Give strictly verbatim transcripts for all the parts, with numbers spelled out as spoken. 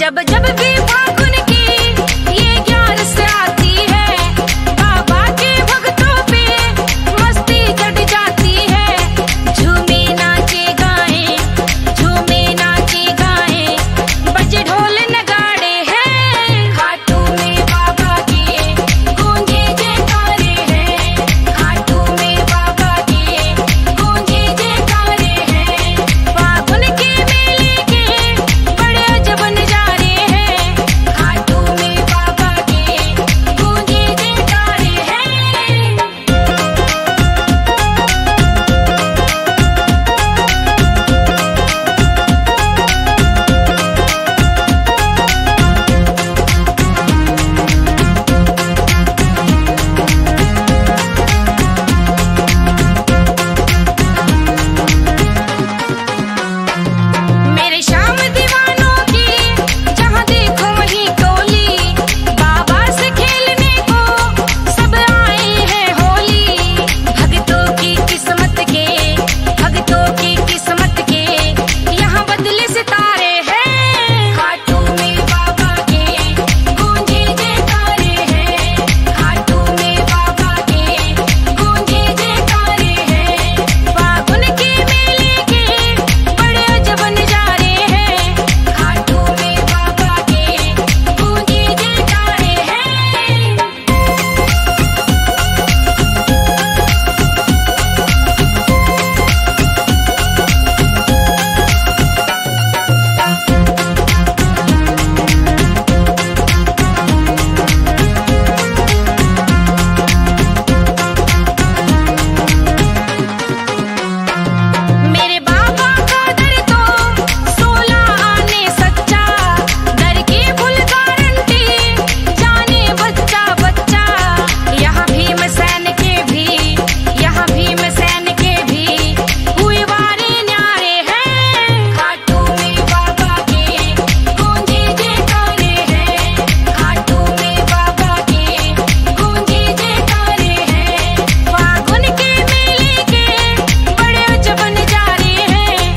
जब जब भी फागुन की ये ग्यारस आती है, बाबा के भक्तों पे मस्ती चढ़ जाती है। झूमे नाचे गाए, झूमे नाचे गाए, बजे ढोल नगाड़े हैं, खाटू में बाबा के गूंजे जयकारे हैं, खाटू में बाबा के गूंजे जयकारे हैं। फागुन के मेले के बड़े अजब नजारे हैं, खाटू में बाबा के गूंजे जयकारे हैं। मेरे श्याम दीवानों की जहाँ देखो वहीं टोली, बाबा से खेलने को सब आए हैं होली। भगतों की किस्मत के, भगतों की किस्मत के यहाँ बदले सितारे हैं, खाटू में बाबा के गूंजे जयकारे हैं, खाटू में बाबा के गूंजे जयकारे हैं। फागुन के मेले के बड़े अजब नजारे हैं, खाटू में बाबा के गूंजे जयकारे हैं। मेरे बाबा का दर तो सोलह आने सच्चा, दर की फुल गारंटी जाने बच्चा बच्चा। यहाँ भीम सैन के भी, यहाँ भीम सैन के भी हुए वारे न्यारे हैं, खाटू में बाबा के गूंजे जयकारे हैं, खाटू में बाबा के गूंजे जयकारे हैं। फागुन के मेले के बड़े अजब नजारे हैं,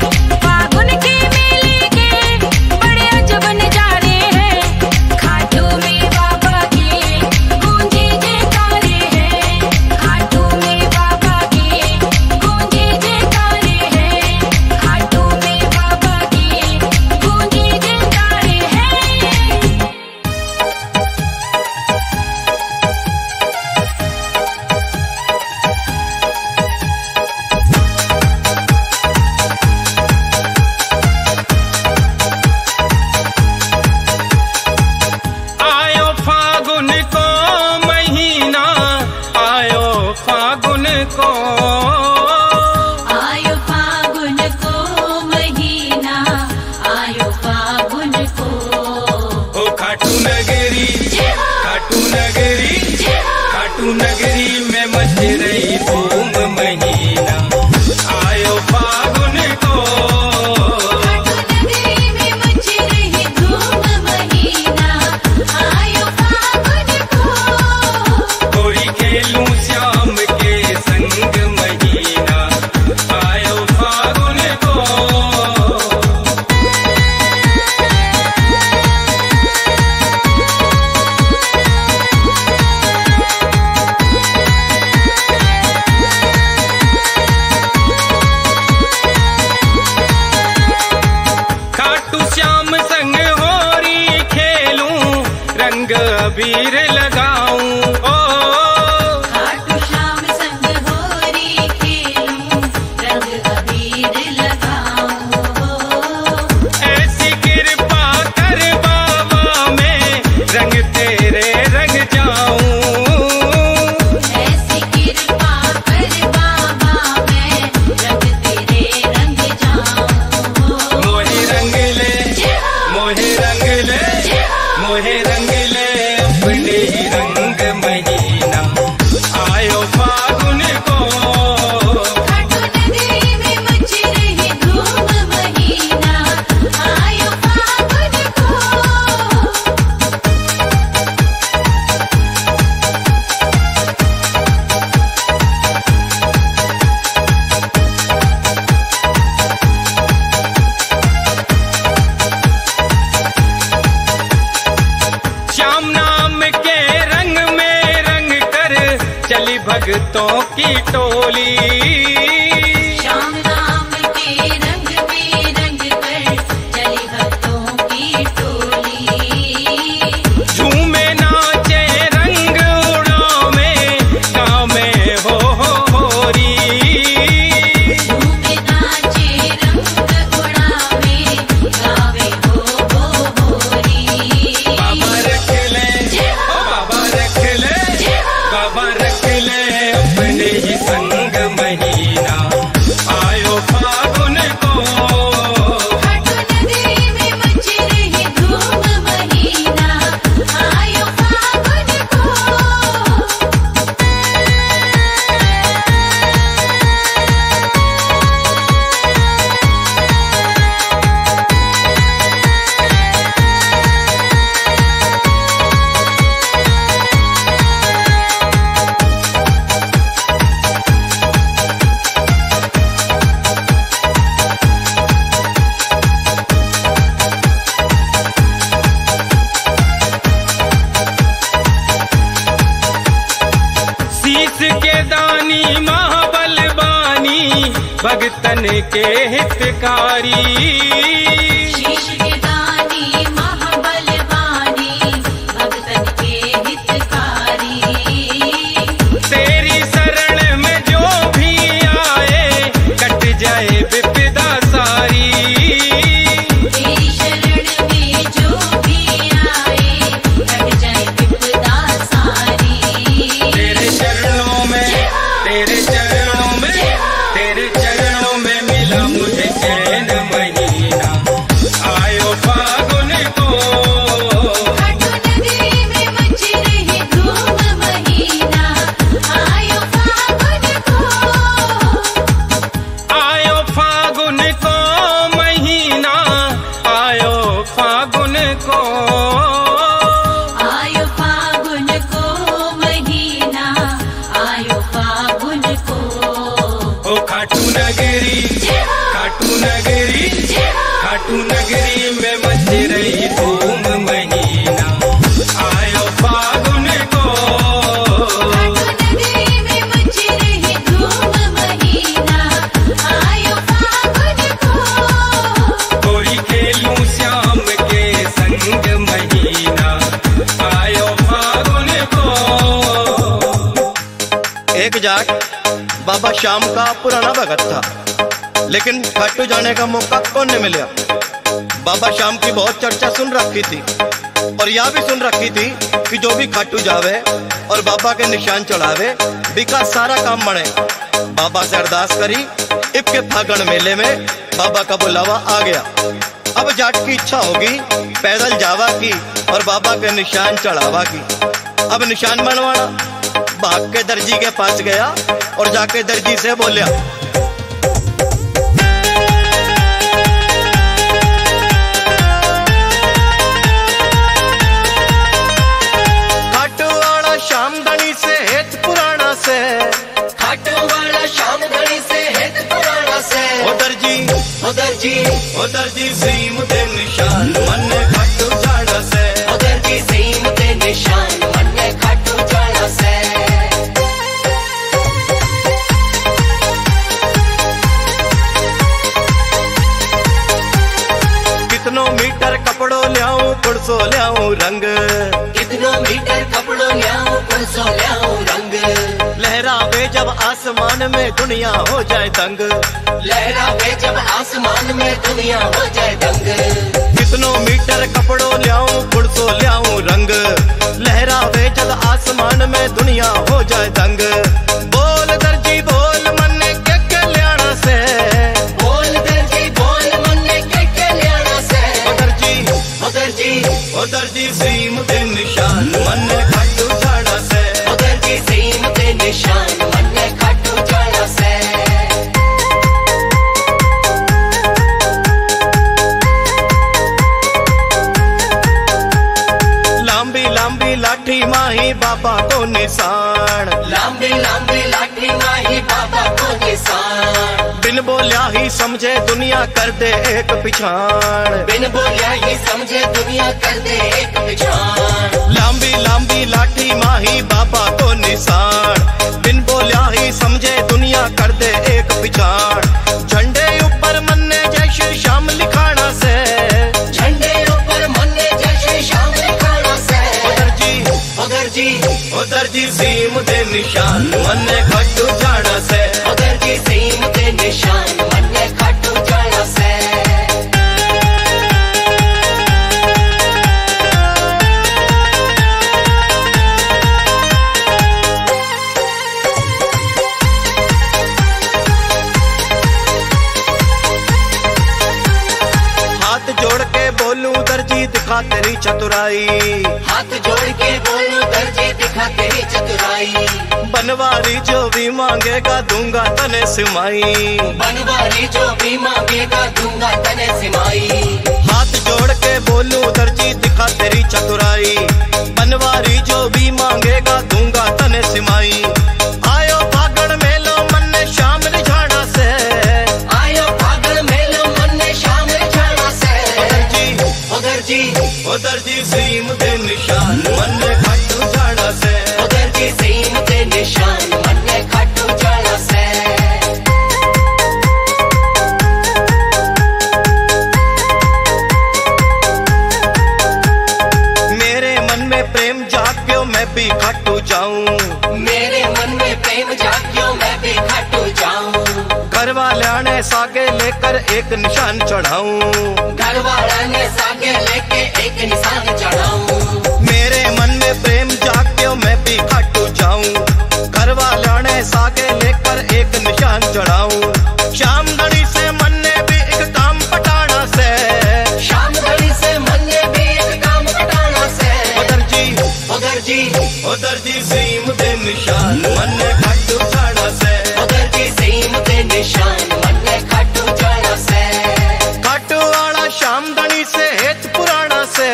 फागुन के मेले के बड़े अजब नजारे हैं, खाटू में बाबा के गूंजे जयकारे हैं, खाटू में बाबा के गूंजे जयकारे हैं, खाटू में बाबा के गूंजे जयकारे हैं। आयो फागुन को महीना, आयो फागुन को, आयो फागुन को महीना, आयो फागुन को। ओ खाटू नगरी, खाटू नगरी, खाटू नगरी में मच रही धूम महीना, आयो फागुन को। खाटू नगरी में मच रही धूम महीना, आयो फागुन को। कोई खेलू श्याम के संग महीना, आयो फागुन को। खाटू श्याम संग होरी खेलूं, रंग अबीर लगाऊं, ओ खाटू श्याम संग होरी खेलूं, रंग अबीर लगाऊं। ऐसी कृपा कर बाबा मैं रंग तेरे रंग जाऊं, ऐसी कृपा कर बाबा मैं रंग तेरे रंग जाऊं। मोहे रंग ले, मोहे रंग ले, मोहे रंग ले अपने भगतों की टोली। भगतन के हितकारी शीश के दानी महाबलवानी भगतन के हितकारी। तेरी शरण में जो भी आए कट जाए विपदा सारी। तेरी शरण में जो भी आए कट जाए विपदा सारी। तेरे शरणों में तेरे चरणों में तेरे चरणों में मिला मुझे चैन महीना। आयो फागुन को खाटू नदी में मची रही धूम महीना। आयो फागुन को आयो फागुन को महीना। आयो फागुन को आयो फागुन को महीना। आयो फागुन को खाटू नगरी खाटू नगरी खाटू नगरी में मच रही धूम महीना। आयो फागुन को खाटू नगरी में मच रही धूम महीना। आयो फागुन को गोरी खेलूं श्याम के संग महीना। आयो फागुन को। एक जाट बाबा श्याम का पुराना भगत था, लेकिन खाटू जाने का मौका कौन ने मिला। बाबा श्याम की बहुत चर्चा सुन रखी थी और यह भी सुन रखी थी कि जो भी खाटू जावे और बाबा के निशान चढ़ावे बिका सारा काम बने। बाबा से अरदास करी, इब के फागण मेले में बाबा का बुलावा आ गया। अब जाट की इच्छा होगी पैदल जावा की और बाबा के निशान चढ़ावा की। अब निशान बनवाना भाग के दर्जी के पास गया और जाके दर्जी से बोलिया, खाटू वाला श्याम धणी से हेत पुराना से खाटू वाला श्याम धणी से हेत पुराना से। ओ दर्जी ओ दर्जी ओ दर्जी सीम ते निशान मन खाटू जाड़ा से। ओ दर्जी सीम ते निशान मन खाटू जाड़ा से। पुरसो ल्याऊं रंग कितनो मीटर कपड़ो ल्याऊं पुरसो ल्याऊं रंग। लहरावे जब आसमान में दुनिया हो जाए दंग। लहरावे जब आसमान में दुनिया हो जाए दंग। कितनो मीटर कपड़ो ल्याऊं पुरसो ल्याऊं रंग। लहरावे जब आसमान में दुनिया हो जाए दंग। बोल दर्जी बोल मन के कल्याणा से। ओ दर्जी सीम ते निशान मन खाटू जाड़ा से। ओ दर्जी सीम ते निशान मन खाटू जाड़ा से। लांबी लांबी लाठी माही बाबा को निशान। लांबी लांबी लाठी माही बाबा को निशान। बिन बोलिया ही समझे दुनिया कर दे एक पिछाण। बिन बोलिया ही समझे दुनिया कर दे एक पिछाण। लांबी लांबी लाठी माही बाबा को निशान। बिन बोल दे एक पिछाड़ झंडे ऊपर मन्ने जय श्री श्याम लिखाना से झंडे ऊपर मन्ने जय श्री श्याम लिखाना से उधर जी उधर जी उधर जी सीम दे निशान मन्ने खट्टू जाना से उधर जी सीम दे निशान मन्ने खट्टू जाना से। दिखा तेरी चतुराई हाथ जोड़ के बोलो दर्जी दिखा तेरी चतुराई बनवारी जो भी मांगेगा दूंगा तने सिमाई बनवारी जो भी मांगेगा दूंगा तने सिमाई हाथ जोड़ के बोलो दर्जी दिखा तेरी चतुराई बनवारी जो भी मांगेगा दूंगा तने सिमाई। आयो भागड़ मेलो मन्ने श्याम रिझाड़ा से आयो भागड़ मेलो मन्ने श्याम रिझाड़ा से उधर जी उधर जी उधर जी सीम दे निशान मन्ने खट्टू जाड़ा से उधर जी सीम दे निशान मन्ने खट्टू जाड़ा से। मेरे मन में प्रेम जाग्यो मैं भी खट्टू जाऊं मेरे मन में प्रेम जाग्यो मैं भी खट्टू जाऊं घर वाला ने सागे लेकर एक निशान चढ़ाऊं घर वाला ने सागे लेके एक निशान चढ़ाऊं। मेरे मन में प्रेम जाग्यो मैं भी खाटू जाऊं घर वाला ने सागे लेकर एक निशान चढ़ाऊं। श्याम धनी से मन ने भी एक काम पटाना से श्याम धनी से मन ने भी एक काम पटाना से उधर जी उधर जी उधर जी सीम दे निशान मन ने खाटू जाना से उधर जी सीम दे निशान मन ने खाटू जाना से। खाटू वाला श्याम धनी से हेत पुराना से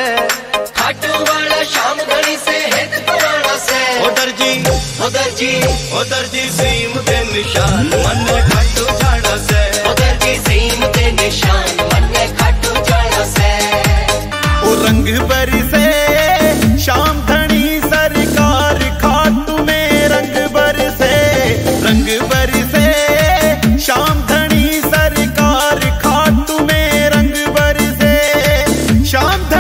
खाटू वाला श्याम धनी से हेत पुराना से उधर जी उधर जी उधर जी सीम दे निशान मन ने खाटू जाड़ा से उधर जी सीम दे निशान मन ने खाटू जाड़ा से। ओ रंग बरी से श्याम धनी सरकार खाटू में रंग बर से रंग बरी से श्याम Shailendra।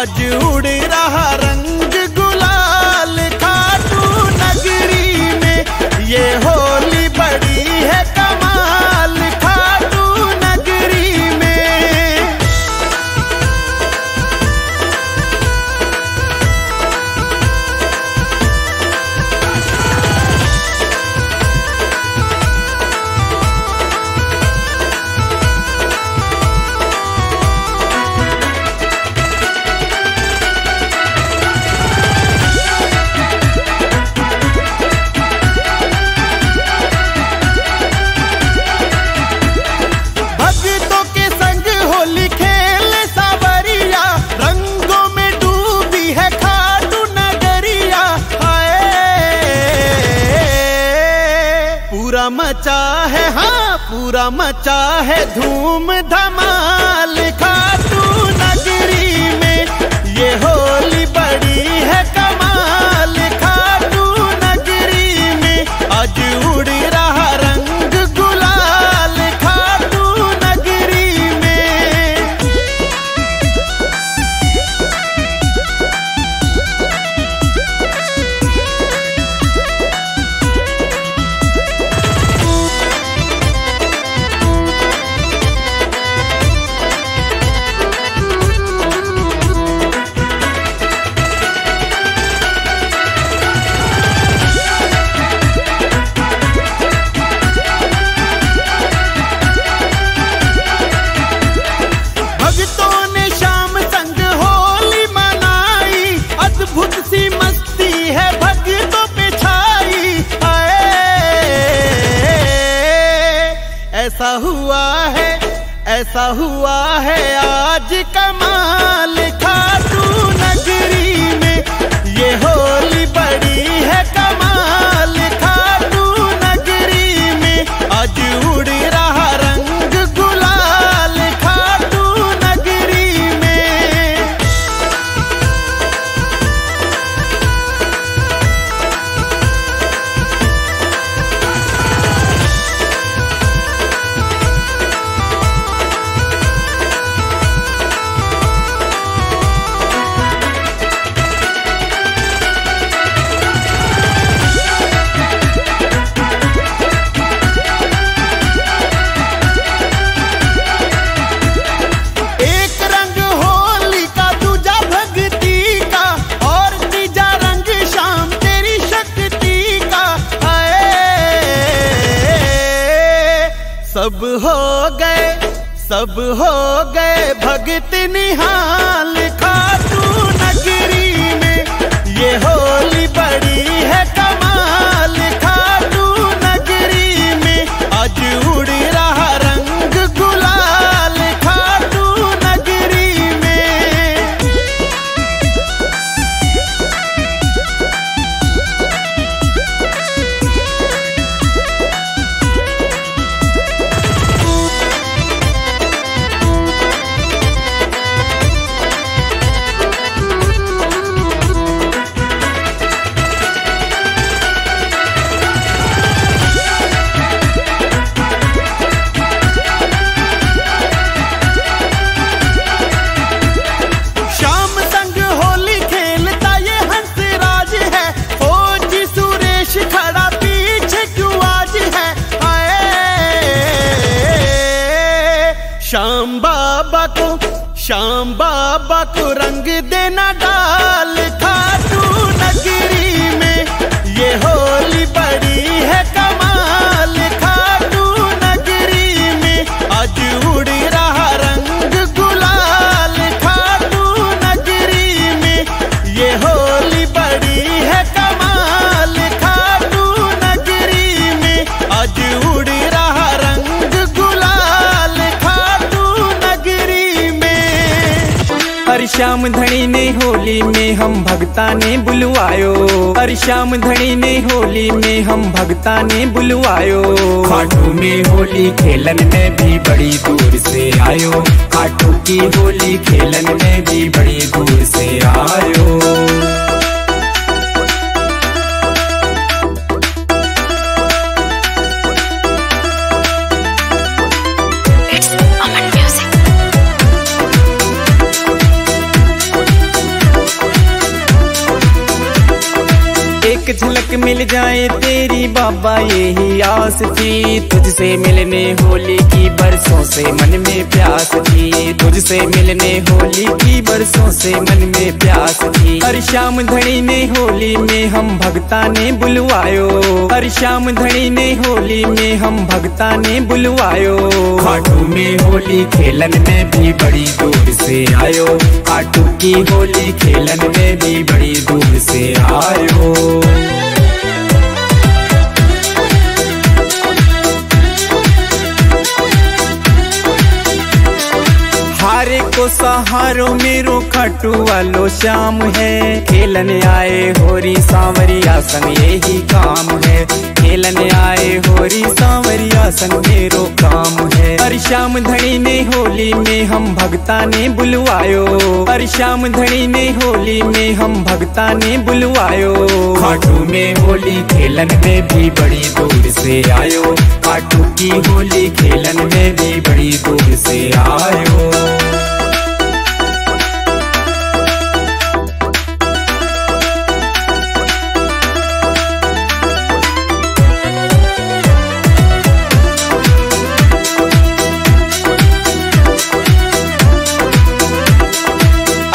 आज उड़ रहा रंग गुलाल खाटू नगरी में, ये होली बड़ी है कमाल खाटू नगरी में। मचा है हाँ पूरा मचा है धूम धमाल खाटू नगरी में, ये होली बड़ी है कमाल खाटू नगरी में, आज उड़ रहा रंग गुलाल खाटू नगरी में। ऐसा हुआ है ऐसा हुआ है आज कमाल खाटू नगरी में, ये होली बड़ी है कमाल खाटू नगरी में, आज उड़ रहा रंग गुलाल खाटू नगरी में। सब हो गए सब हो गए भगत निहाल खाटू नगरी में, ये होली बड़ी है कमाल खाटू नगरी में, आज उड़ रहा रंग गुलाल खाटू नगरी में। श्याम बाबा को श्याम बाबा को रंग देना डाल खाटू नगरी में, ये होली बड़ी है कमाल खाटू नगरी में, आज उड़ रहा रंग गुलाल खाटू नगरी में, ये होली बड़ी है कमाल खाटू नगरी में, आज उड़ रहा रंग गुलाल खाटू नगरी में। हर श्याम धणी ने होली में हम भगता ने बुलवायो, हर श्याम धणी ने होली में हम भगता ने बुलवायो, खाटू में होली खेलन में भी बड़ी दूर से आयो, खाटू की होली खेलन में भी बड़ी दूर से आयो। एक झलक मिल जाए तेरी बाबा यही आस थी। तुझसे मिलने होली की बरसों से मन में प्यास थी। तुझसे मिलने होली की बरसों से मन में प्यास थी। हर शाम धड़ी ने होली में हम भगता ने बुलवायो। हर शाम धड़ी ने होली में हम भगता ने बुलवायो। खाटू में होली खेलन में भी बड़ी दूर से आयो। खाटू की होली खेलन में भी बड़ी दूर से आयो। हारे को सहारो मेरो खाटू वालो श्याम है। खेलन आए होरी सांवरिया सन यही काम है। खेलन आए होरी सांवरिया सन मेरो काम है। हर श्याम धणी ने होली में हम भगता ने बुलवायो। हर श्याम धणी ने होली में हम भगता ने बुलवायो। खाटू में होली खेलन में भी बड़ी दूर से आयो। खाटू की होली खेलन में भी बड़ी दूर से आयो।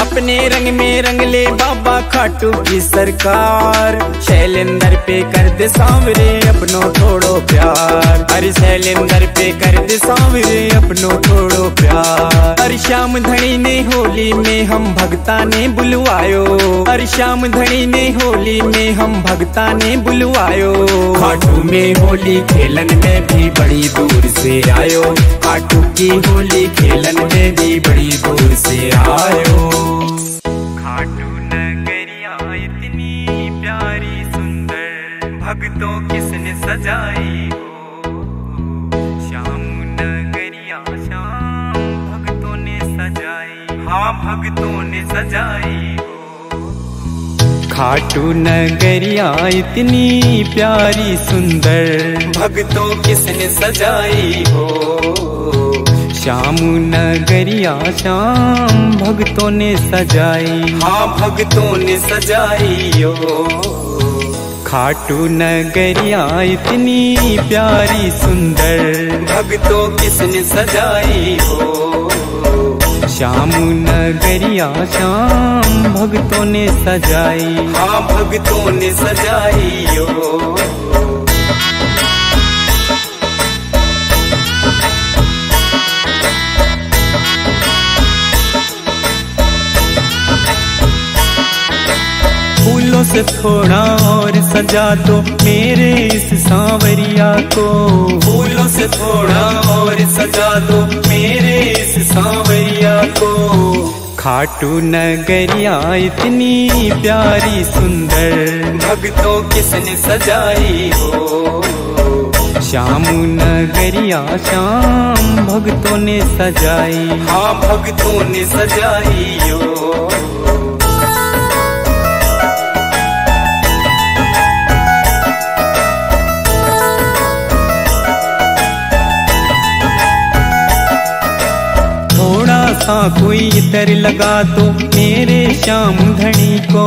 अपने रंग में रंग ले बाबा खाटू की सरकार। शैलेंद्र पे कर दे सांवरे अपनो थोड़ो प्यार। अरे शैलेंद्र पे कर दे सांवरे अपनो थोड़ो प्यार। हर श्याम धणी ने होली में हम भगता ने बुलवायो। हर श्याम धणी ने होली में हम भगता ने बुलवायो। खाटू में होली खेलन में भी बड़ी दूर से आयो। खाटू की होली खेलन में भी बड़ी दूर से आयो। खाटू नगरिया इतनी प्यारी सुंदर भक्तों किसने सजाई हो। श्याम नगरिया श्याम भक्तों ने सजाई। हाँ भक्तों ने सजाई हो। खाटू नगरिया इतनी प्यारी सुंदर भक्तों किसने सजाई हो। श्याम नगरिया श्याम भक्तों ने सजाई। हाँ भक्तों ने सजाई ओ। खाटू नगरिया इतनी प्यारी सुंदर भक्तों किसने सजाई हो। श्याम नगरिया श्याम भक्तों ने सजाई। हाँ भक्तों ने सजाई ओ। से थोड़ा और सजा दो मेरे इस सांवरिया को। फूलों से थोड़ा और सजा दो मेरे इस सांवरिया को। खाटू नगरिया इतनी प्यारी सुंदर भक्तों किसने सजाई हो। श्याम नगरिया श्याम भक्तों ने सजाई। हाँ भक्तों ने सजाई हो। सा कोई इतर लगा दो मेरे श्याम धणी को।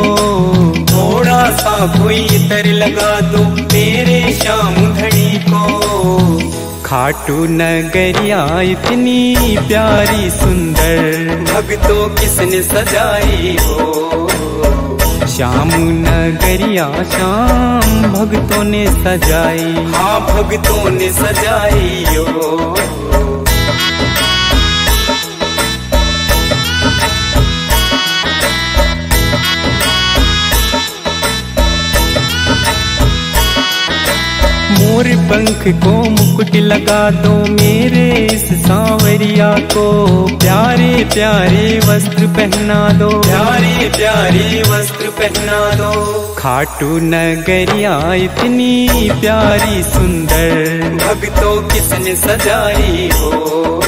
थोड़ा सा कोई इतर लगा दो मेरे श्याम धणी को। खाटू नगरिया इतनी प्यारी सुंदर भक्तों किसने सजाई हो। श्याम नगरिया श्याम भक्तों ने सजाई। हाँ भक्तों ने सजाई हो। मोर पंख को मुकुट लगा दो मेरे इस सांवरिया को। प्यारे प्यारे वस्त्र पहना दो। प्यारे प्यारे वस्त्र पहना दो। खाटू नगरिया इतनी प्यारी सुंदर भक्तों किसने सजाई हो।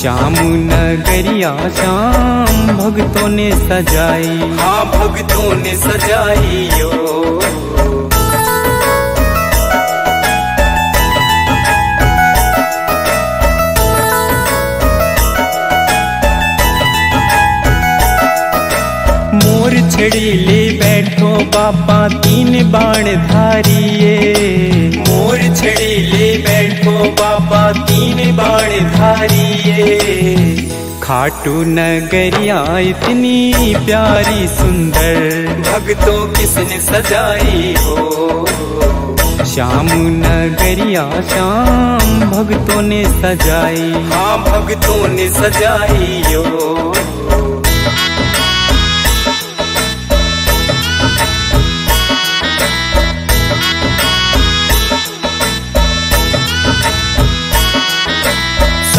श्याम नगरिया श्याम भक्तों ने सजाई। हाँ भक्तों ने सजाई हो। मोर छड़ी ले बैठो बापा तीन बाण धारिये, मोर छड़ी ले बैठो बापा तीन बाण धारिये। खाटू नगरिया इतनी प्यारी सुंदर भगतो किसने सजाई हो, श्याम नगरिया श्याम भगतों ने सजाई, हाँ भगतों ने सजाई हो।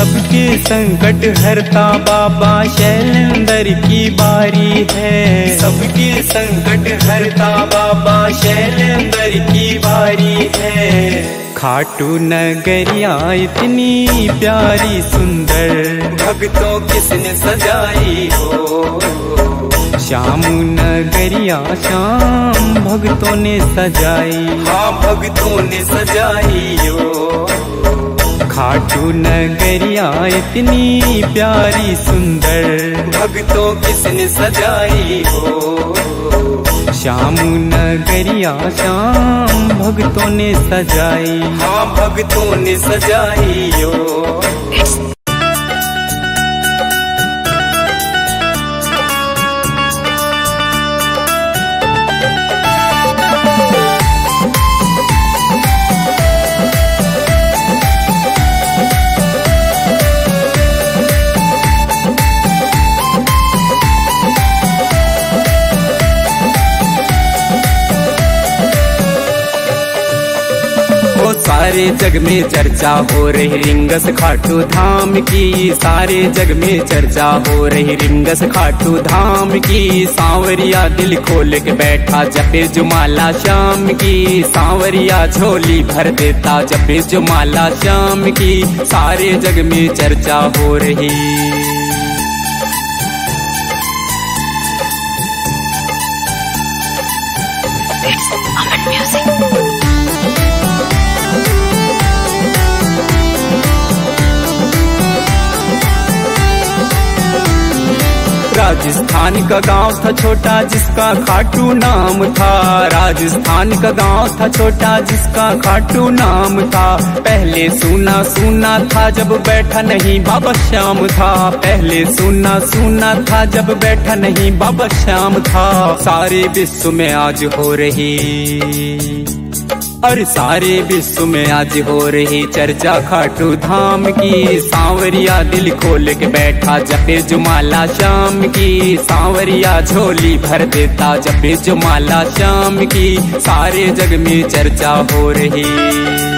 सबके संकट हरता बाबा शैलेंद्र की बारी है, सबके संकट हरता बाबा शैलेंद्र की बारी है। खाटू नगरिया इतनी प्यारी सुंदर भगतों किसने सजाई हो, श्याम नगरिया श्याम भगतों ने सजाई, हाँ भगतों ने सजाई हो। खाटू नगरिया इतनी प्यारी सुंदर भगतों किसने सजाई हो, श्याम नगरिया श्याम भगतों ने सजाई, हाँ भगतों ने सजाई हो। सारे जग में चर्चा हो रही रिंगस खाटू धाम की, सारे जग में चर्चा हो रही रिंगस खाटू धाम की। सांवरिया दिल खोल के बैठा जपे जुमाला श्याम की, सांवरिया झोली भर देता जपे जुमाला श्याम की। सारे जग में चर्चा हो रही राजस्थान का गांव था छोटा जिसका खाटू नाम था, राजस्थान का गांव था छोटा जिसका खाटू नाम था। पहले सुना सुना था जब बैठा नहीं बाबा श्याम था, पहले सुना सुना था जब बैठा नहीं बाबा श्याम था। सारे विश्व में आज हो रही और सारे विश्व में आज हो रही चर्चा खाटू धाम की। सांवरिया दिल खोल के बैठा जपे जुमाला श्याम की, सांवरिया झोली भर देता जपे जुमाला श्याम की। सारे जग में चर्चा हो रही हो।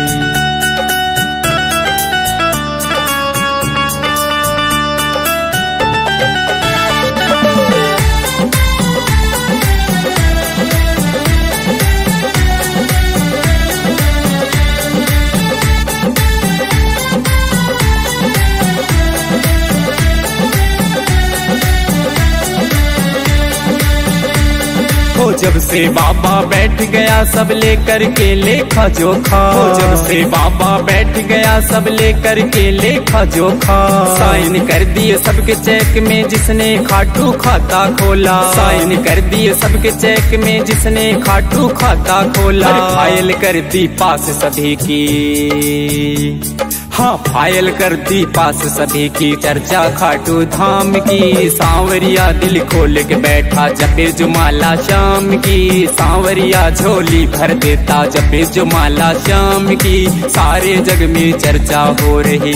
जब से बाबा बैठ गया सब लेकर के लेखा जोखा, हो जब से बाबा बैठ गया सब लेकर के लेखा जोखा। साइन कर दिए सबके चेक में जिसने खाटू खाता खोला, साइन कर दिए सबके चेक में जिसने खाटू खाता खोला। फाइल कर दी पास सभी की, हाँ फाइल कर दी पास सभी की चर्चा खाटू धाम की। सांवरिया दिल खोल के बैठा जपे जुमाला श्याम की, सांवरिया झोली भर देता जपे जुमाला श्याम की। सारे जग में चर्चा हो रही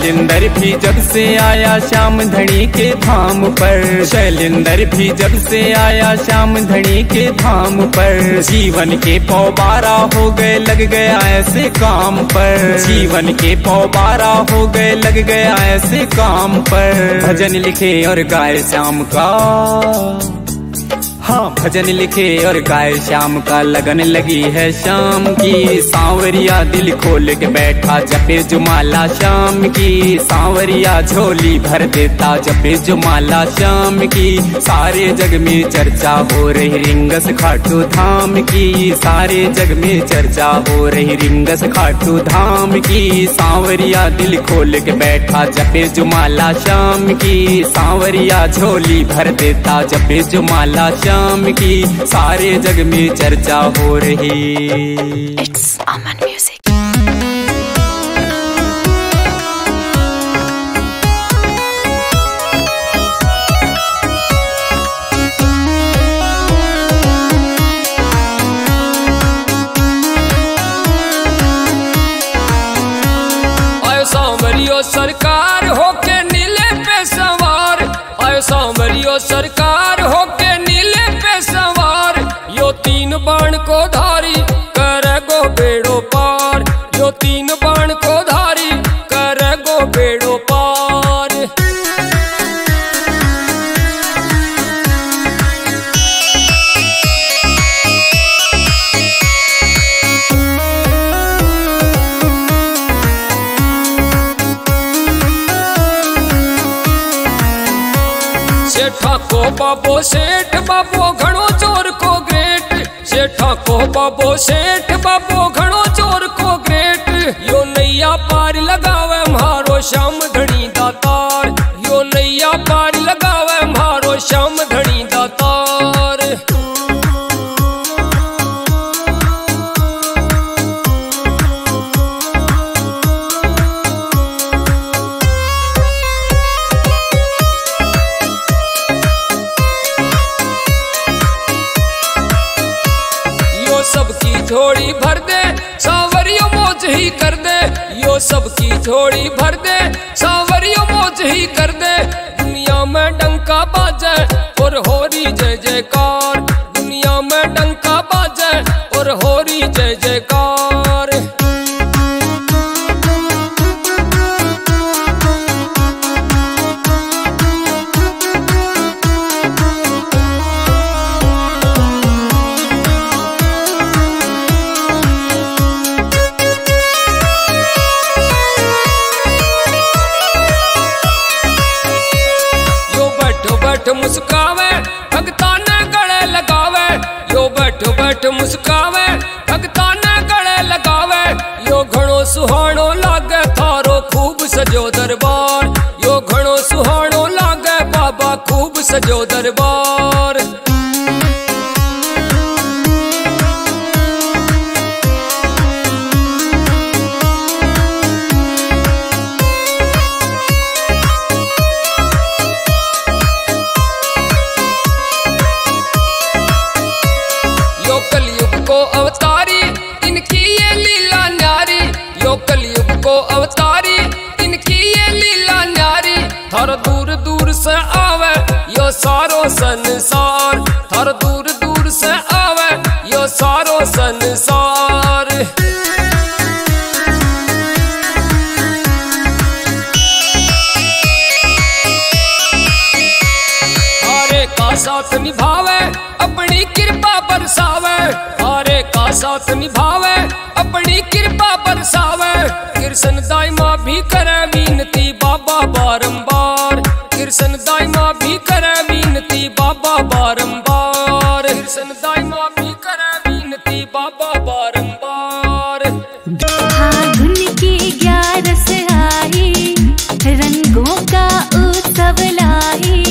शैलेंद्र भी जब से आया श्याम धणी के धाम पर, शैलेंद्र भी जब से आया श्याम धणी के धाम पर। जीवन के पौबारा हो गए लग गया ऐसे काम पर, जीवन के पौबारा हो गए लग गया ऐसे काम पर। भजन लिखे और गाए श्याम का, हाँ भजन लिखे और गाए श्याम का, लगन लगी है शाम की। सांवरिया दिल खोल के बैठा जपे जुमाला शाम की। सांवरिया झोली भर देता जपे जुमाला शाम की। सारे जग में चर्चा हो रही रिंगस खाटू धाम की। सारे जग में चर्चा हो रही रिंगस खाटू धाम की। सांवरिया दिल खोल के बैठा जपे जुमाला शाम की। सांवरिया झोली भर देता जपे जुमाला शाम की। सारे जग में चर्चा हो रही। It's Aman Music। आयो सांवरियो सरकार होके नीले पे सवार। आयो सांवरियो सरकार होके तीन बाण को धारी कर गो बेड़ो पार। यो तीन बाण को धारी कर गो बेड़ो पार। सेठा को बाबो सेठ बाबो घणो चोर को ग्रेट। सेठा को बाबो सेठ बाबो घणो चोर को ग्रेट। यो नैया पार लगावे म्हारो श्याम धणी दातार। यो नैया पार लगावे म्हारो श्याम धणी दातार। सबकी झोली भर दे सांवरियो मौज ही कर दे। यो सबकी झोली भर दे सांवरियो मौज ही कर दे। दुनिया में डंका बाजे और होरी जय जयकार। दुनिया में डंका बाजे और होरी जय जयकार। मुस्कावे भगता न गले लगावे। यो बैठ बैठ मुस्कावे भगता न गले लगावे। यो घणो सुहानो लागे थारो खूब सजो दरबार। यो घणो सुहानो लागे बाबा खूब सजो दरबार। कलयुग को अवतारी इनकी ये लीला न्यारी। यो कलयुग को अवतारी इनकी ये लीला न्यारी। थर दूर दूर से आवे यो सारो संसार। थर दूर दूर से आवे यो सारो संसार। हारे का साथ निभावे अपनी कृपा बरसावे। हारे का साथ निभावे अपनी कृपा बरसावे। कृष्ण दाइमा भी करे विनती बाबा बारंबार। कृष्ण दाइमा भी करे विनती बाबा बारंबार। कृष्ण दाइमा भी करे विनती बाबा बारंबार। धुन की ग्यारस आई रंगों का उत्सव लाई।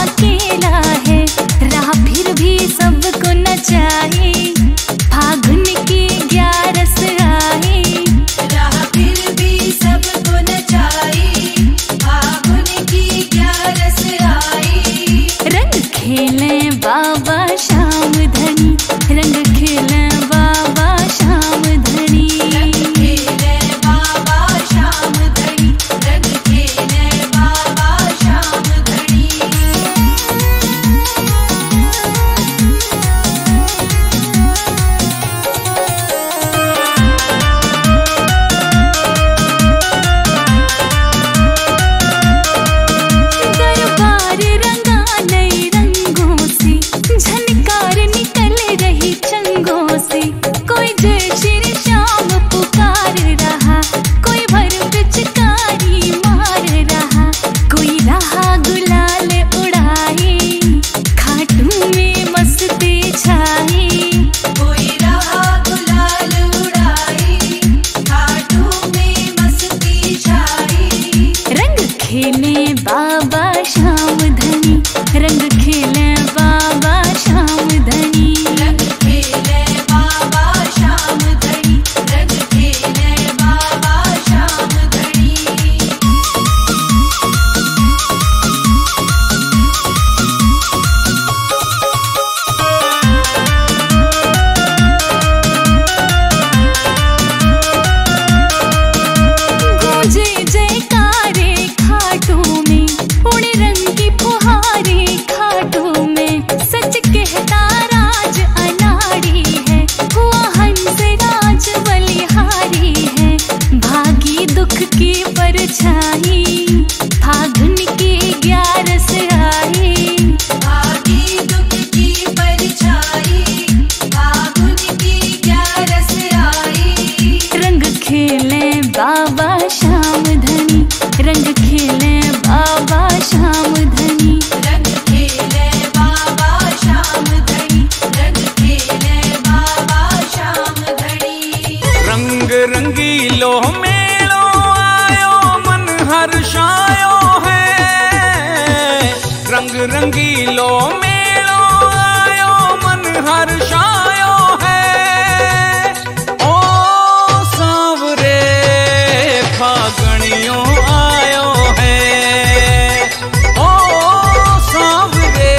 अकेला है राह फिर भी सबको नचाए, फागुन की ग्यारस आए राह फिर भी सबको नचाए, फागुन की ग्यारस आए। रंग खेले बाबा श्याम धनी, रंग खेले बाबा श्याम धनी, रंग खेले बाबा श्याम धनी, रंग खेले बाबा श्याम धनी। दरबार रंगाने रंगों से, झनकार निकल रही चंगों से, कोई जय श्री श्याम पुकार रहा, कोई भर पिचकारी मार रहा, कोई रहा गुलाल उड़ाए, खाटू में मस्ती छाए, कोई रहा गुलाल उड़ाए, खाटू में मस्ती छाए। रंग खेले बाबा श्याम धनी, रंग खेले बाबा श्याम धनी, रंग खेले बाबा श्याम धनी, रंग खेले बाबा श्याम धनी। गूंजे जयकारे खाटों में, उड़े रंग की फुहारे खाटों में, सच कहता राज अनाड़ी है, हुआ हंस राज बलिहारी है, भागी दुख की परछाई, फागुन की ग्यारस आए भागी दुख की परछाई, फागुन की ग्यारस आई। रंग खेले बाबा श्याम धनी, रंग खेले बाबा श्याम धनी, रंग खेले बाबा श्याम धनी, रंग खेले बाबा श्याम धनी। रंग रंगीलो मेलो आयो, मन हर्षायो है, रंग रंगीलो मेलो आयो, मन हर्षायो है। ओ सांवरे फागणियो आयो है, ओ सांवरे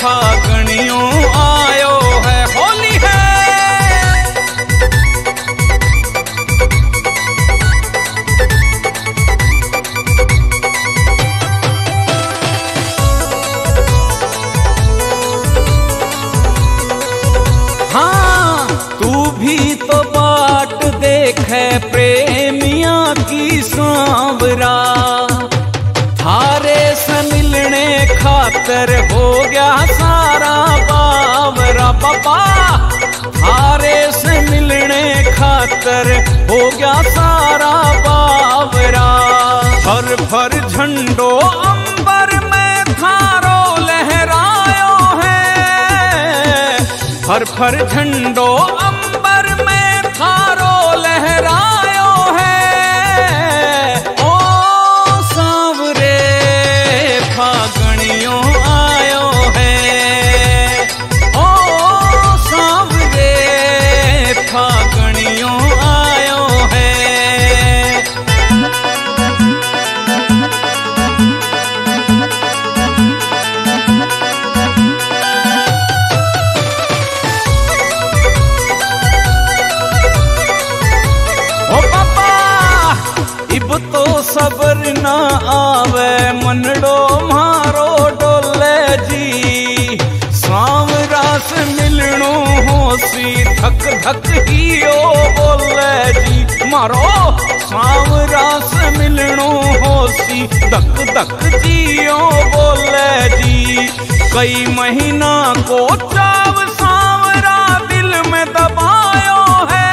फागणियो आयो है। होली है हाँ, तू भी तो बाट देखे प्रेमिया की, सांवरा थारे से मिलने खातर हो गया सारा बावरा, बाबा थारे से मिलने खातर हो गया सारा बावरा। भर भर झंडो अंबर में थारो लहरायो है, हर फर झंडो अंबर में थारो लहरायो है। ओ सांवरे फागणियों आयो है, ओ सांवरे फागणियों आयो है। ओ पापा इब तो सबर ना आवे, मनडो मारो डोले जी, सांवरा से मिलनो हो सी, धक धक ही ओ बोले जी, मारो सांवरा से मिलनो हो सी, धक धक जी ओ बोले जी। कई महीना को चाव सांवरा दिल में दबायो है,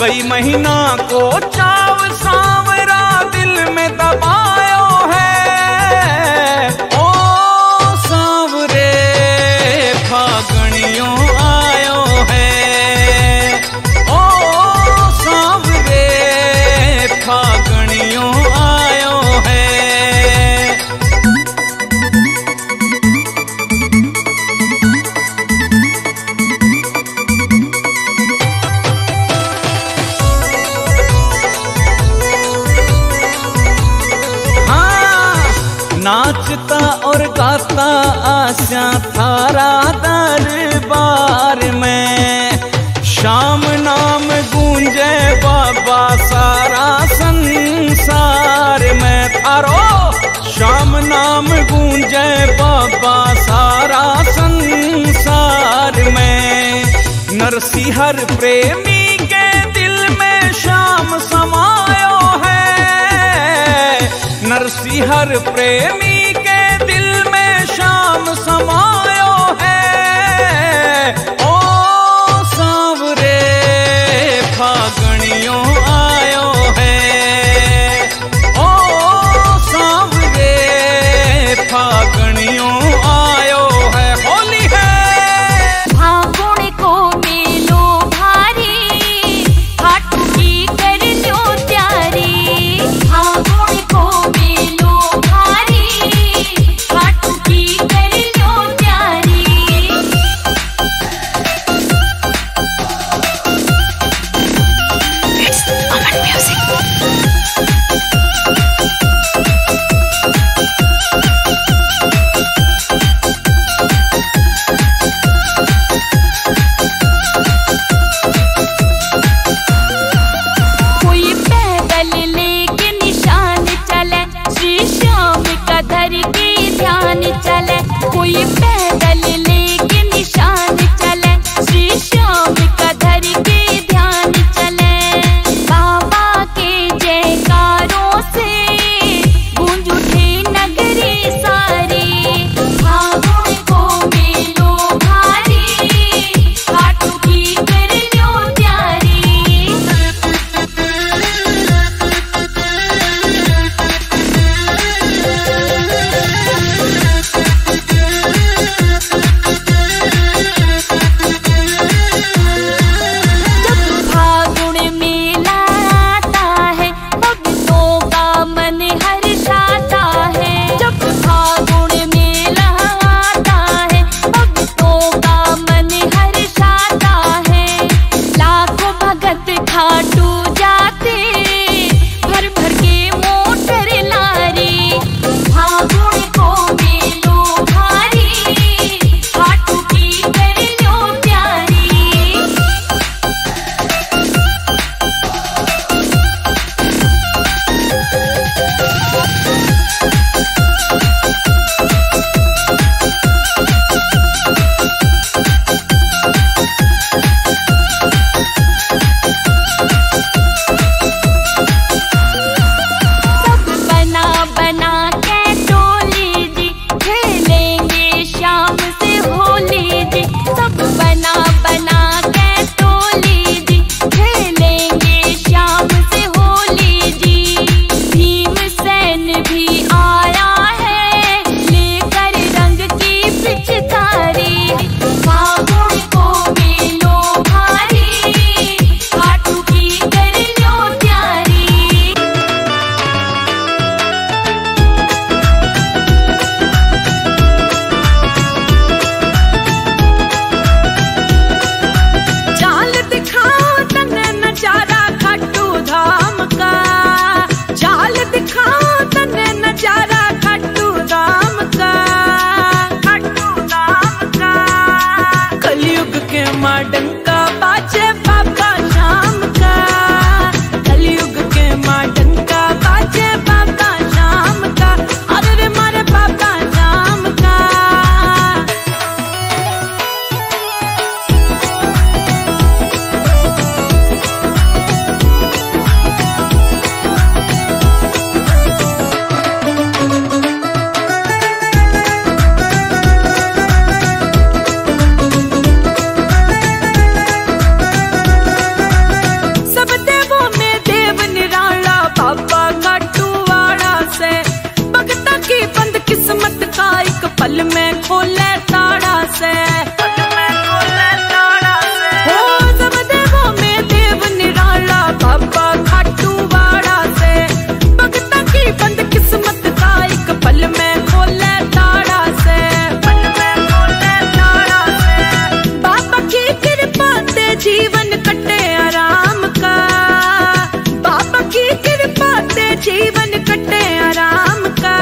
कई महीना को चाव सांवरा दिल में दबायो है। ओ सांवरे फागणियों आयो है, ओ सांवरे फागणियों आयो है। नाचता और गाता आशा थारा दरबार में। श्याम नाम गूंजे बाबा सारा संसार में। थारो श्याम नाम गूंजे बाबा सारा संसार में। नरसिंहर प्रेमी के दिल में श्याम समायो है। नरसिंहर प्रेमी के दिल में श्याम समायो है। ओ सांवरे फागणियों आयो है। ओ सांवरे फागणियों आयो है। होली है फागुन को मेलो भारी, खाटू की कर लो त्यारी। फागुन को मेलो भारी, खाटू की कर लो त्यारी। It's Aman music. जीवन कटे आराम का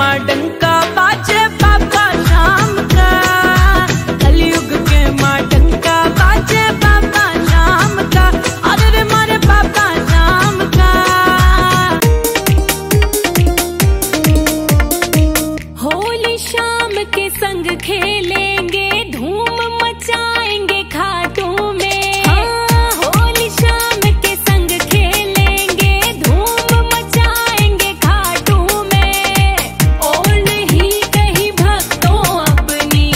हुआ डंका बाजे बाबा श्याम का, कलयुग के माँ डंका बाजे बाबा श्याम का, अरे मारे बाबा श्याम का। होली शाम के संग खेलेंगे, धूम मचाएंगे खाटू में। हाँ, होली शाम के संग खेलेंगे, धूम मचाएंगे खाटू में। और नहीं कहीं भक्तों अपनी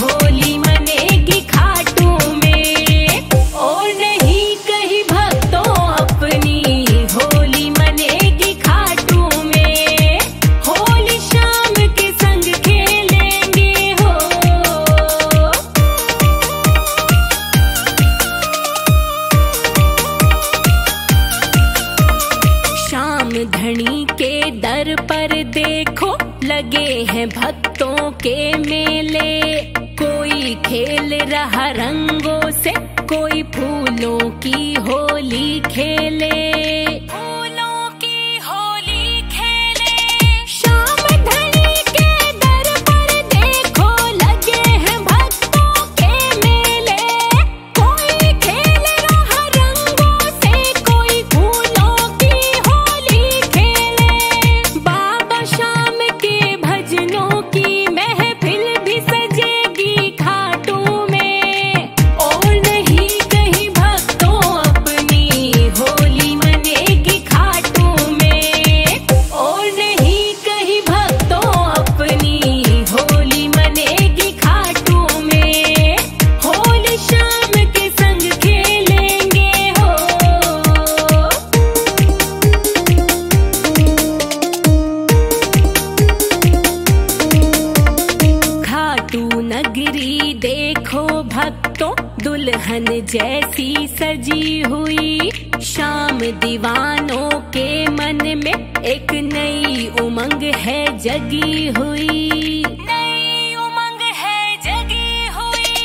होली मनेगी खाटू में। और नहीं कहीं भक्तों अपनी होली मनेगी खाटू में। होली शाम के संग खेलेंगे हो। श्याम धणी के दर पर देखो लगे हैं भक्तों के मेले। कोई खेल रहा रंगों से, कोई फूलों की होली खेले। फूलों की होली खेले। श्याम धणी के दर पर देखो लगे हैं भक्तों के मेले। कोई खेल रहा रंगों से, कोई फूलों की होली खेले। बाबा श्याम के भजनों की महफिल भी सजेगी खाटू में। और नहीं कहीं भक्तों अपनी होली मनेगी खाटू में। और नहीं कहीं भक्तों अपनी होली मनेगी खाटू में। होली शाम के संग खेलेंगे हो। खाटू नगरी देखो भक्तों, दुल्हन जैसी सजी हुई। शाम दीवानों के मन में एक नई उमंग है जगी हुई। नई उमंग है जगी हुई।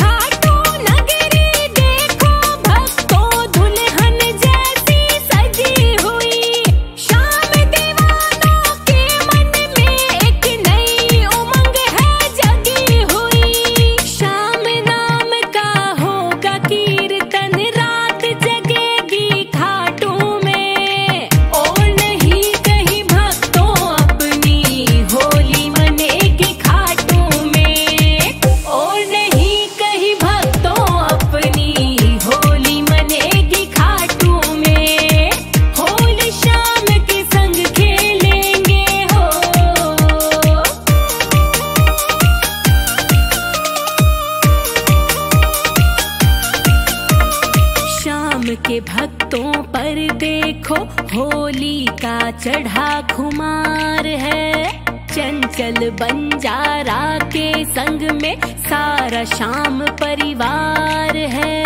खाटू नगरी देखो भक्तों, दुल्हन जैसी सजी हुई। शाम दीवानों के मन में एक नई उमंग है जगी हुई। श्याम नाम का होगा कीर्तन, रात जगेगी खाटू में। और नहीं कहीं भक्तों अपनी होली मनेगी खाटू में। और नहीं कहीं भक्तों अपनी होली मनेगी खाटू में। होली शाम के संग खेलेंगे हो। श्याम के भक्तों पर देखो होली का चढ़ा खुमार है। चंचल बंजारा के संग में सारा श्याम परिवार है।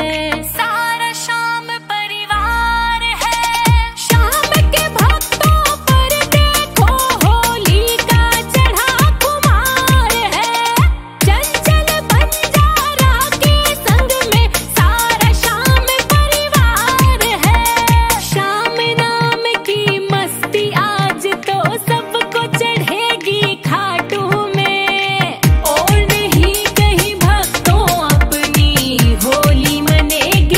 सारा श्याम परिवार है। श्याम के भक्तों पर देखो होली का चढ़ा कुमार है। चंचल बंजारा के संग में सारा श्याम परिवार है। श्याम नाम की मस्ती आज तो सबको चढ़ेगी खाटू में। और नहीं कहीं भक्तों अपनी होली मनेगी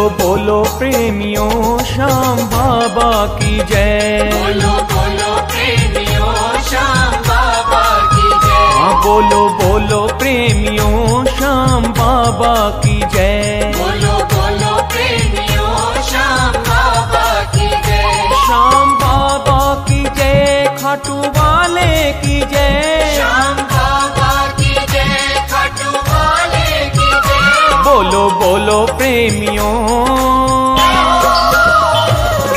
बोलो बोलो प्रेमियों श्याम बाबा की जय। बोलो बोलो प्रेमियों श्याम बाबा की जय। हाँ बोलो बोलो प्रेमियों श्याम बाबा की जय। बोलो बोलो प्रेमियों श्याम बाबा की जय। श्याम बाबा की जय, खाटू वाले की जय। श्याम बाबा की जय, खाटू वाले की जय। बोलो बोलो प्रेमियों,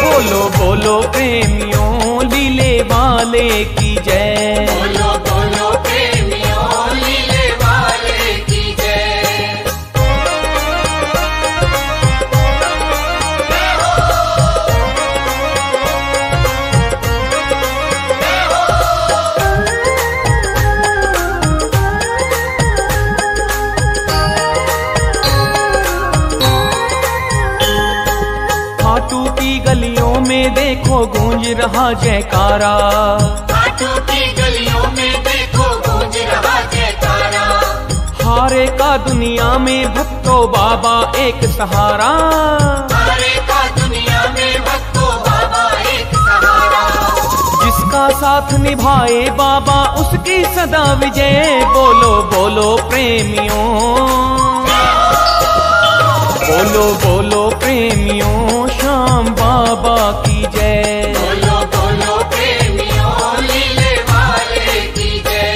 बोलो बोलो प्रेमियों लीले वाले की जय। बोलो बोलो प्रेमियों लीले वाले की जय। खाटू की गलियों में देखो गूंज रहा जयकारा। खाटू की गलियों में देखो गूंज रहा जयकारा। हारे का दुनिया में भक्तों बाबा एक सहारा। हारे का दुनिया में भक्तों बाबा एक सहारा। जिसका साथ निभाए बाबा उसकी सदा विजय। बोलो बोलो प्रेमियों, बोलो बोलो प्रेमियों श्याम बाबा की जय। बोलो बोलो प्रेमियों लीले वाले की जय।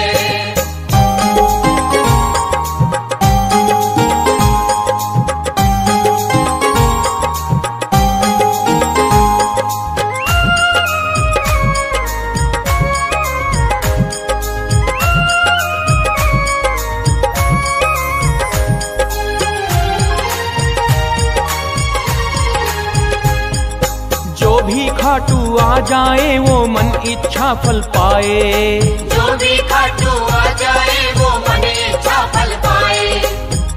खाटू आ जाए वो मन इच्छा फल पाए। जो भी खाटू आ जाए वो मन इच्छा फल पाए।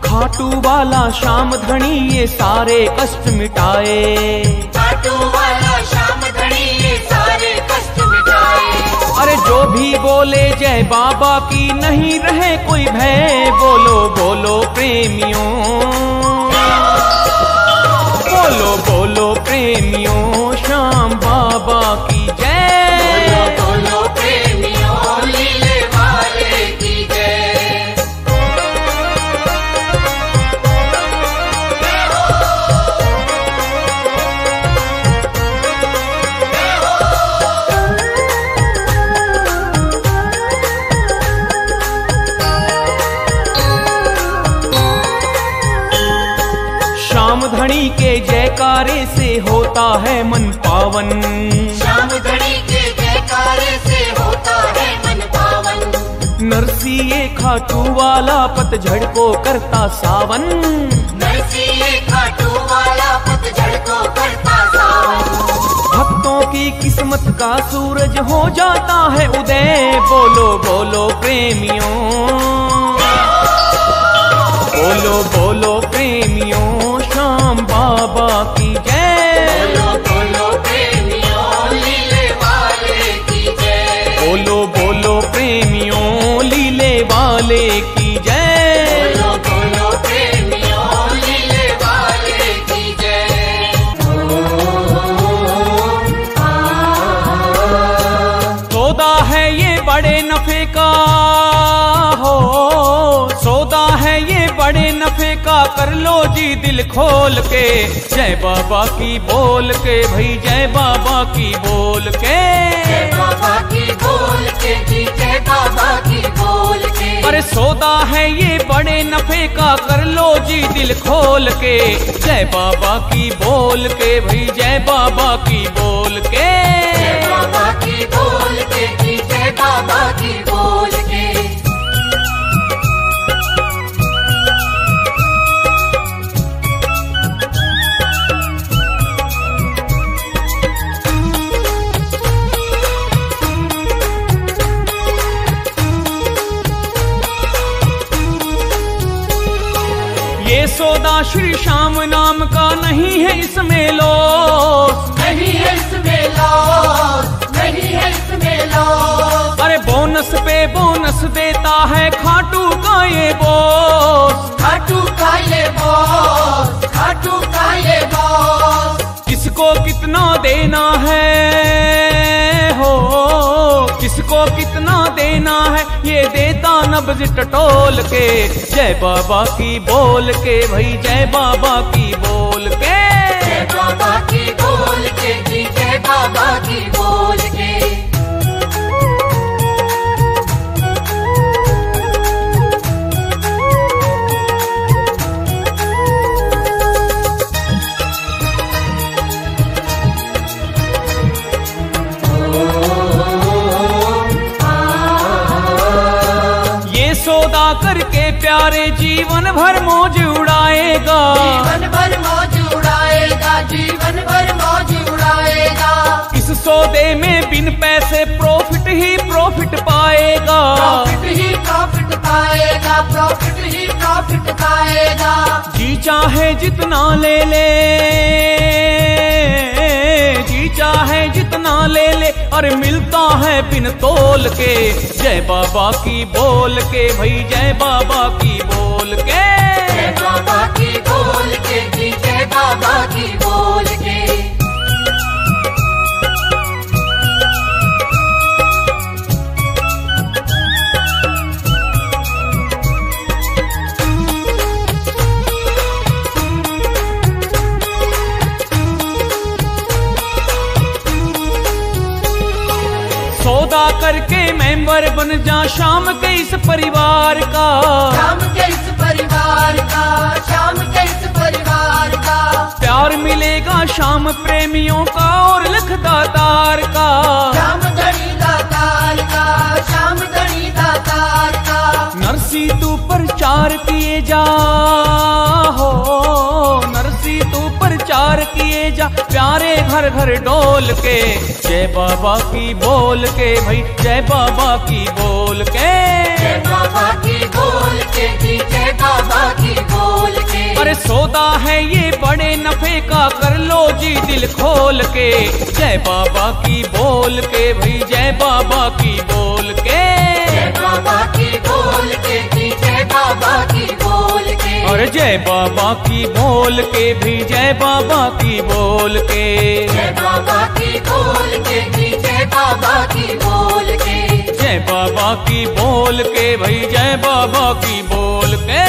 खाटू वाला श्याम धनी ये सारे कष्ट मिटाए। खाटू वाला श्याम धनी ये सारे कष्ट मिटाए। अरे जो भी बोले जय बाबा की नहीं रहे कोई भय। बोलो बोलो प्रेमियों, बोलो बोलो प्रेमियों श्याम बाबा की जय। बोलो बोलो प्रेमियों लीले वाले की जय। श्याम धनी के जयकारे से होता है मन पावन। श्याम धनी के जयकारे से होता है मन पावन। नरसी ये खाटू वाला पतझड़ को करता सावन। नरसी ये खाटू वाला पतझड़ को करता सावन। भक्तों की किस्मत का सूरज हो जाता है उदय। बोलो बोलो प्रेमियों, बोलो बोलो प्रेमियों श्याम बाबा की जय। बोलो बोलो प्रेमियों लीले वाले की जय। बोलो बोलो प्रेमियों लीले वाले की जय। सौदा है ये बड़े नफे का हो, सौदा है ये बड़े नफे का। कर लो जी दिल खोल के जय बाबा की बोल के। भाई जय बाबा की बोल के, जय बाबा की बोल के, जय बाबा की बोल के। अरे सौदा है ये बड़े नफे का। कर लो जी दिल खोल के जय बाबा की बोल के। भाई जय बाबा की बोल के, जय बाबा की बोल के, जय बाबा की बोल के। सौदा श्री श्याम नाम का नहीं है इसमें लॉस, नहीं है इसमें लॉस, नहीं है इसमें लॉस। अरे बोनस पे बोनस देता है खाटू का ये बॉस, खाटू का ये बॉस, खाटू का ये कितना देना है ये देता नब्ज टटोल के। जय बाबा की बोल के भाई, जय बाबा की बोल के, जय बाबा की बोल के जी, जय बाबा की बोल के। करके प्यारे जीवन भर मौज उड़ाएगा, जीवन भर मौज उड़ाएगा, जीवन भर मौज उड़ाएगा। इस सौदे में बिन पैसे प्रॉफिट ही प्रॉफिट पाएगा, प्रॉफिट ही प्रॉफिट पाएगा, प्रॉफिट ही प्रॉफिट पाएगा। जी चाहे जितना ले ले, जी चाहे जितना ले ले, और मिलता है बिन तोल के। जय बाबा की बोल के भाई, जय बाबा की बोल के, जय बाबा की बोल के जी, जय बाबा की बोल के। सौदा करके मेंबर बन जा शाम के इस परिवार का, शाम के इस परिवार का, शाम के इस परिवार का। प्यार मिलेगा शाम प्रेमियों का और लख दातार का, शाम धनी दातार का, शाम धनी दातार का। नरसी तू प्रचार किए जा हो, नरसी तू प्रचार किए जा, प्यारे घर घर डोल के। जय बाबा की बोल के भाई, जय बाबा की बोल के, जय बाबा की बोल के जी, जय बाबा की बोल के। अरे सौदा है ये बड़े नफे का, कर लो जी दिल खोल के। जय बाबा की बोल के भाई, जय बाबा की बोल के, जय बाबा की बोल के जी, जय बाबा की बोल के। और जय बाबा की बोल के भी, जय बाबा की बोल के, जय बाबा की बोल के जी, जय बाबा की बोल के। जय बाबा की बोल के भाई, जय बाबा की बोल के।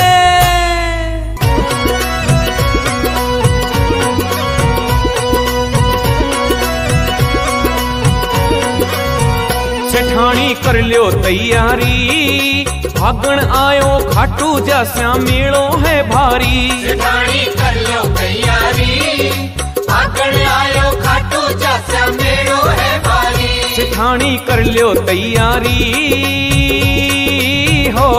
सेठाणी कर लियो तैयारी, भागण आयो खाटू जैसा मेलो है भारी। सेठानी कर लो तैयारी, भागण आयो खाटू जैसा मेलो है भारी। सेठानी कर लो तैयारी हो,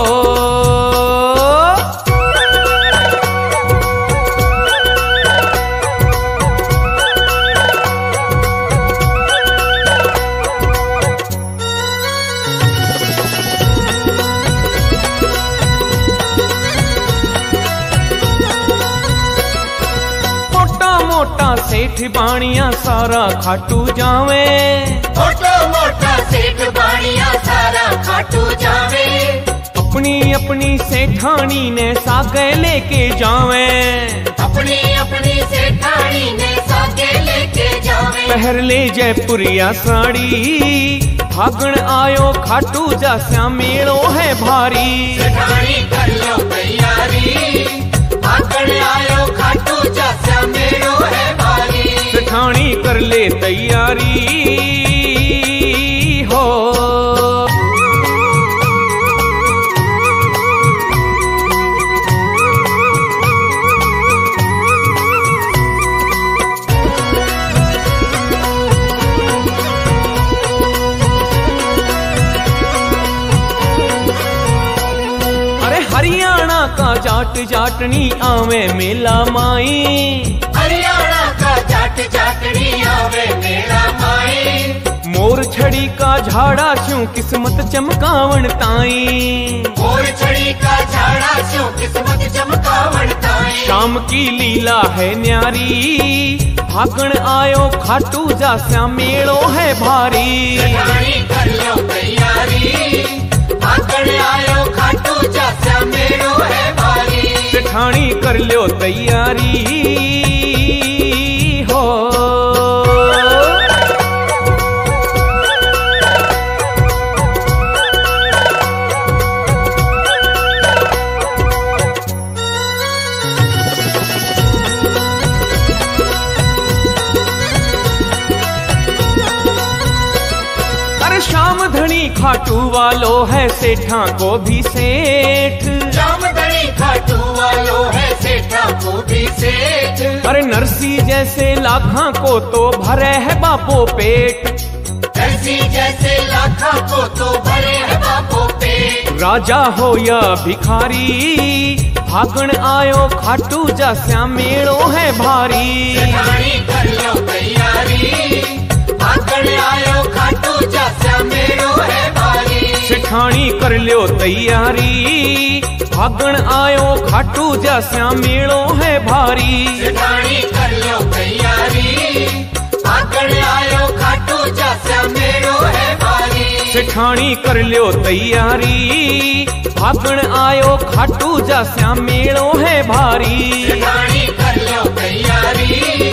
सेठ बाणिया सारा खाटू जावे, मोटा मोटा सेठ बाणिया सारा खाटू जावे। अपनी अपनी सेठानी ने सागे लेके जावे, अपनी अपनी सेठानी ने सागे लेके जावे। पहर ले जयपुरिया साड़ी, भागण आयो खाटू जैसा मेलो है भारी। सेठानी कर लो तैयारी, भागण आयो खाटू जैसा मेलो है भारी। सेठानी कर ले तैयारी हो, जाट जाटनी आवे मेला माई। हरियाणा का जाट जाटनी आवे मेला माई। मोर छड़ी का झाड़ा छू किस्मत चमकावण ताई, मोर छड़ी का झाड़ा छू किस्मत चमकावण ताई। शाम की लीला है न्यारी, भागण आयो खाटू जैसा मेलो है भारी। सेठानी कर लो तैयारी, भागण आयो खाटू जैसा मेलो है भारी। सेठानी कर लो तैयारी हो, खाटू वालो है सेठा को भी सेठ, जामदनी खाटू वालो है सेठा को भी सेठ। अरे नरसी जैसे लाखा को तो भरे है बापो पेट, नरसी जैसे लाखा को तो भरे है बापो पेट। राजा हो या भिखारी भागण आयो खाटू जैसा मेड़ो है भारी, कर लो तैयारी भागण आयो खाटू जैसा मेड़ो है भारी। सिखानी कर लो तैयारी भागण आयो खाटू जैसा मेड़ो है भारी, सिखानी कर लो तैयारी भागण आयो खाटू जैसा मेड़ो है भारी। सिखानी कर लो तैयारी भागण आयो खाटू जैसा मेड़ो है भारी, सिखानी कर लो तैयारी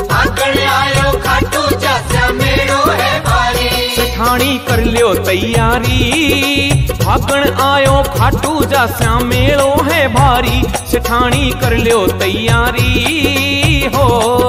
भागण आयो खाटू जैसा मेड़ो है भारी। सिखानी कर लो तैयारी भागण आयो खाटू जैसा मेड़ो है भारी, सिखानी कर लो तैयारी हो।